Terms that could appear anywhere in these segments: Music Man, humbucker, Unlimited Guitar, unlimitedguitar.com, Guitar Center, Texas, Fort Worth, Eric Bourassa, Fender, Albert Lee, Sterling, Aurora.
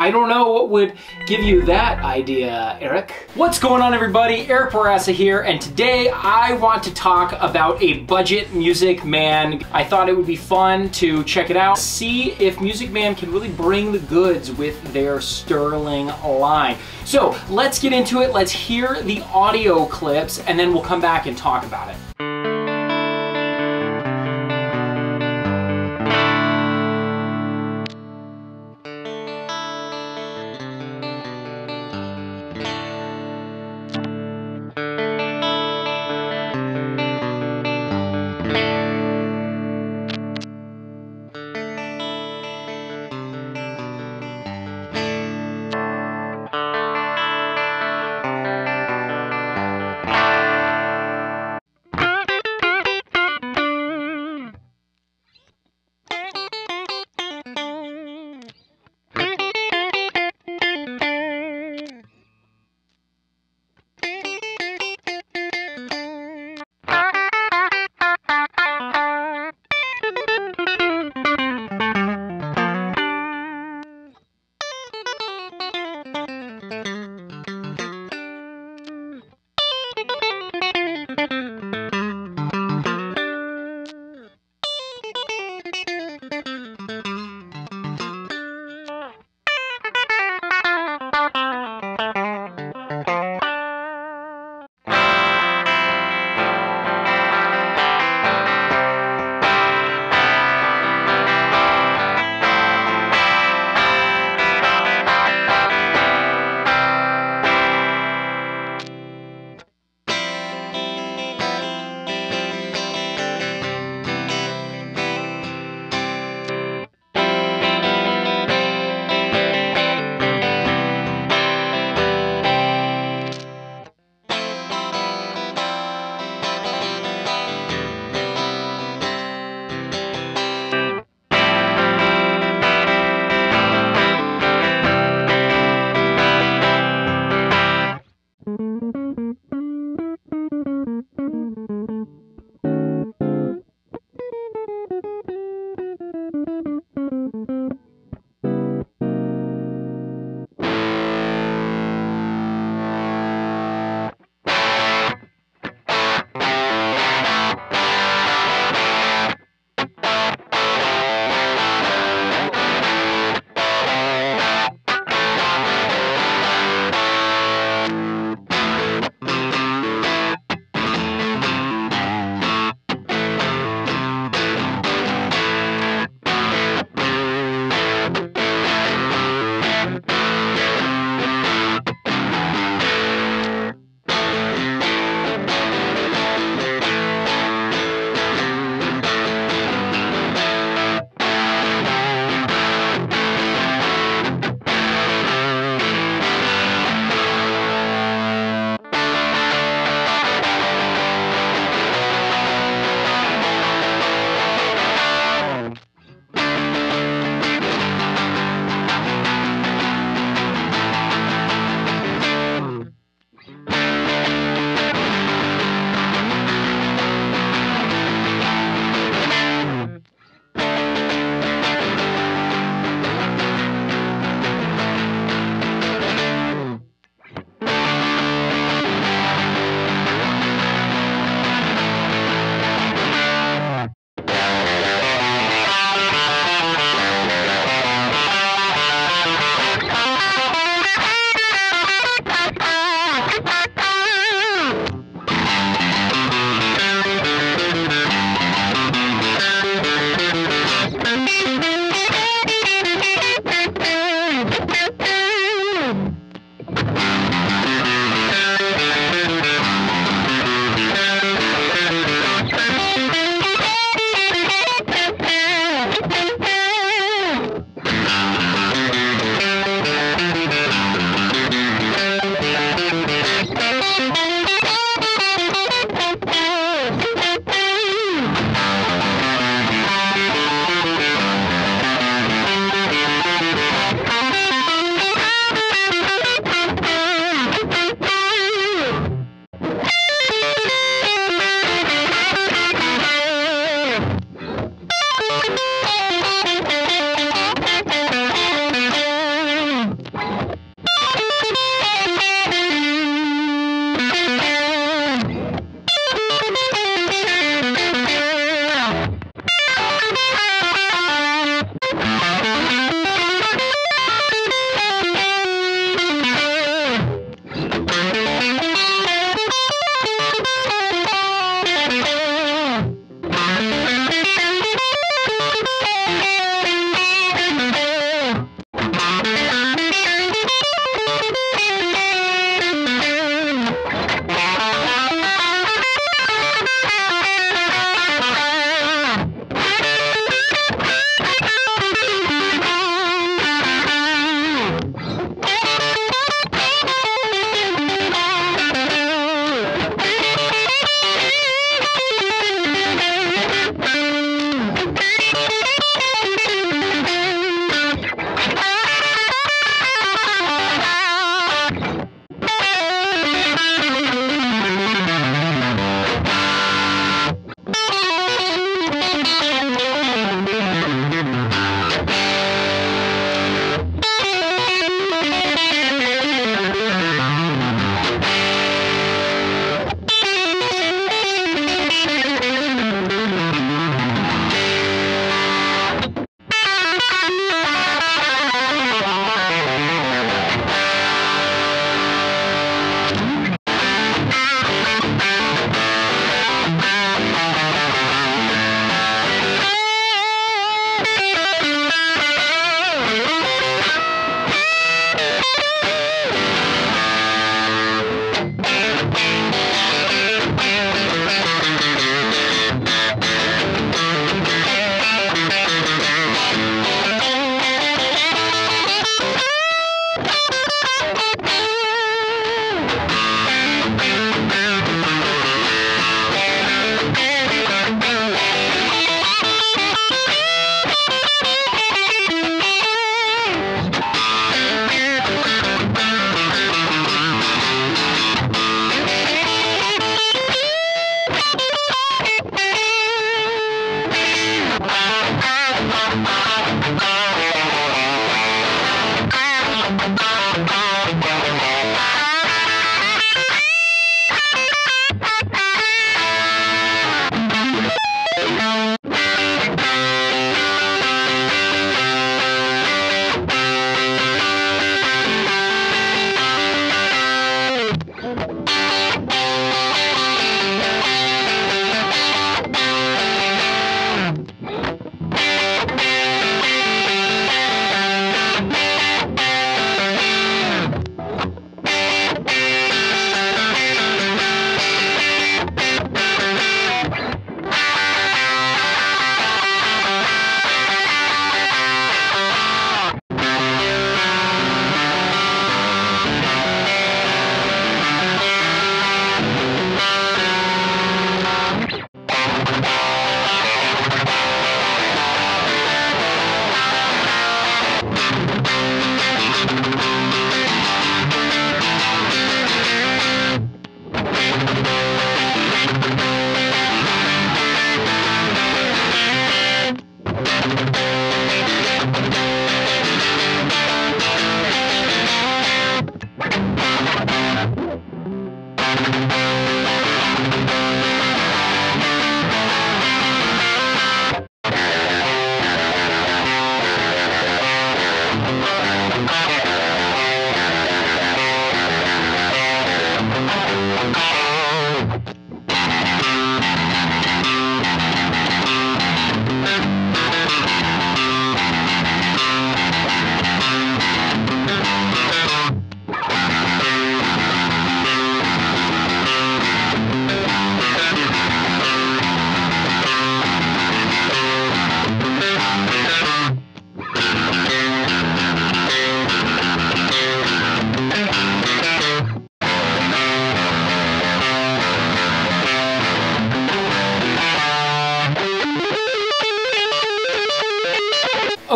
I don't know what would give you that idea, Eric. What's going on, everybody? Eric Bourassa here, and today I want to talk about a budget Music Man. I thought it would be fun to check it out, see if Music Man can really bring the goods with their Sterling line. So let's get into it, let's hear the audio clips, and then we'll come back and talk about it.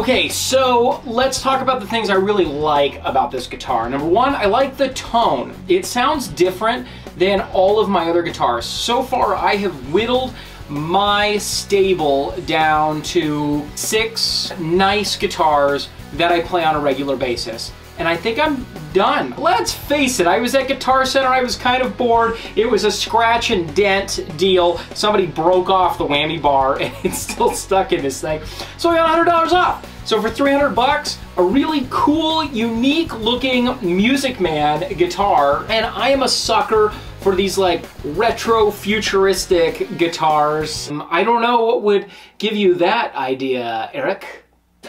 Okay, so let's talk about the things I really like about this guitar. Number one, I like the tone. It sounds different than all of my other guitars. So far, I have whittled my stable down to 6 nice guitars that I play on a regular basis. And I think I'm done. Let's face it, I was at Guitar Center, I was kind of bored. It was a scratch and dent deal. Somebody broke off the whammy bar and it's still stuck in this thing. So I got $100 off. So for 300 bucks, a really cool, unique looking Music Man guitar. And I am a sucker for these like retro futuristic guitars. I don't know what would give you that idea, Eric.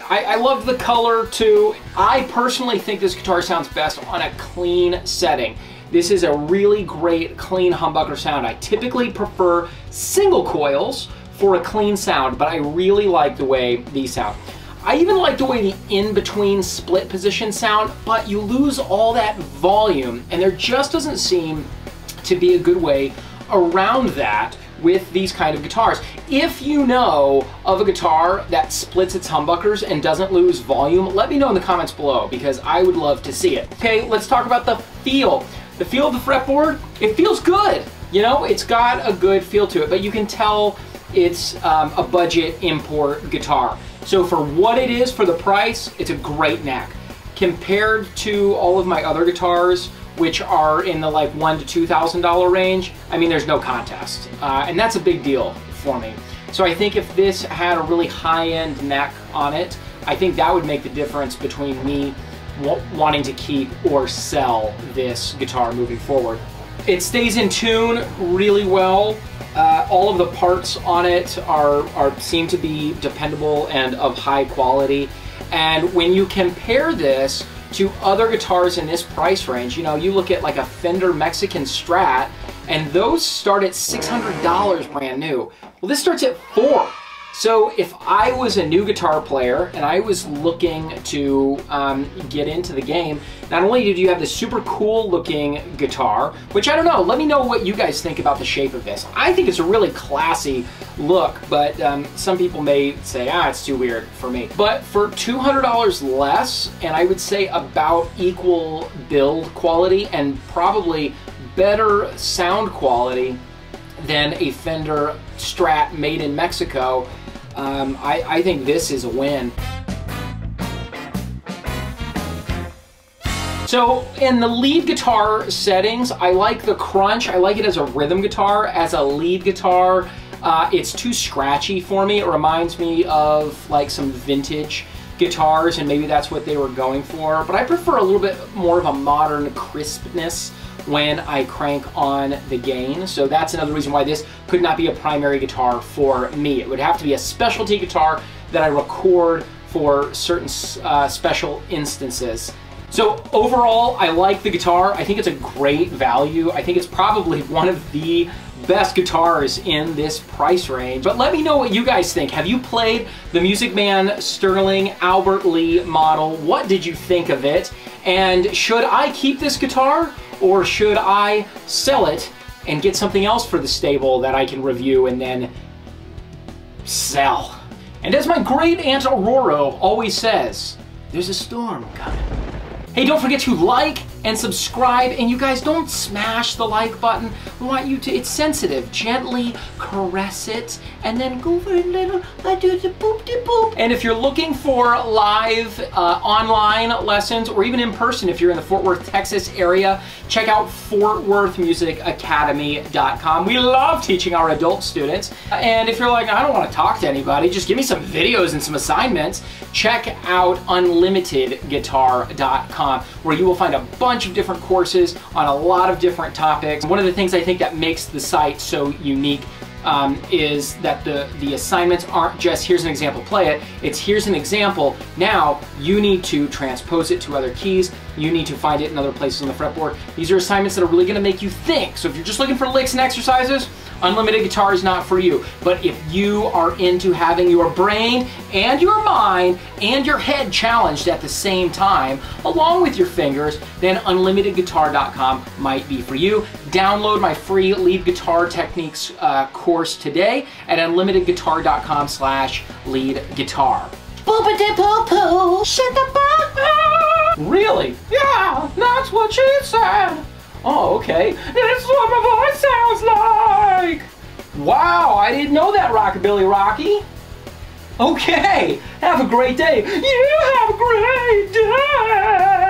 I love the color too. I personally think this guitar sounds best on a clean setting. This is a really great clean humbucker sound. I typically prefer single coils for a clean sound, but I really like the way these sound. I even like the way the in-between split position sound, but you lose all that volume, and there just doesn't seem to be a good way around that with these kind of guitars. If you know of a guitar that splits its humbuckers and doesn't lose volume, let me know in the comments below because I would love to see it. Okay, let's talk about the feel. The feel of the fretboard, it feels good. You know, it's got a good feel to it, but you can tell it's a budget import guitar. So for what it is, for the price, it's a great neck. Compared to all of my other guitars, which are in the like $1,000 to $2,000 range, I mean, there's no contest. And that's a big deal for me. So I think if this had a really high-end neck on it, I think that would make the difference between me wanting to keep or sell this guitar moving forward. It stays in tune really well. All of the parts on it seem to be dependable and of high quality. And when you compare this to other guitars in this price range, you know, you look at like a Fender Mexican Strat, and those start at $600 brand new. Well, this starts at $400. So if I was a new guitar player and I was looking to get into the game, not only did you have this super cool looking guitar, which I don't know, let me know what you guys think about the shape of this. I think it's a really classy look, but some people may say, ah, it's too weird for me. But for $200 less, and I would say about equal build quality and probably better sound quality than a Fender Strat made in Mexico, I think this is a win. So in the lead guitar settings, I like the crunch. I like it as a rhythm guitar, as a lead guitar. It's too scratchy for me. It reminds me of like some vintage guitars, and maybe that's what they were going for. But I prefer a little bit more of a modern crispness when I crank on the gain. So that's another reason why this could not be a primary guitar for me. It would have to be a specialty guitar that I record for certain special instances. So overall, I like the guitar. I think it's a great value. I think it's probably one of the best guitars in this price range. But let me know what you guys think. Have you played the Music Man Sterling Albert Lee model? What did you think of it? And should I keep this guitar? Or should I sell it and get something else for the stable that I can review and then sell? And as my great aunt Aurora always says, there's a storm coming. Hey, don't forget to like and subscribe, and you guys don't smash the like button. We want you to, it's sensitive, gently caress it, and then go for a little, I do the boop de boop. And if you're looking for live online lessons, or even in person if you're in the Fort Worth, Texas area, check out fortworthmusicacademy.com. We love teaching our adult students. And if you're like, I don't want to talk to anybody, just give me some videos and some assignments, check out unlimitedguitar.com, where you will find a bunch of different courses on a lot of different topics. One of the things I think that makes the site so unique is that the assignments aren't just here's an example, play it. It's here's an example. Now you need to transpose it to other keys. You need to find it in other places on the fretboard. These are assignments that are really going to make you think. So if you're just looking for licks and exercises, Unlimited Guitar is not for you. But if you are into having your brain and your mind and your head challenged at the same time, along with your fingers, then unlimitedguitar.com might be for you. Download my free lead guitar techniques course today at unlimitedguitar.com/lead guitar. Boop-a-dip-poo-poo. Shut the fuck up. Really? Yeah, that's what she said. Oh, okay. That's what my voice sounds like. Wow, I didn't know that, Rockabilly Rocky. Okay, have a great day. You have a great day.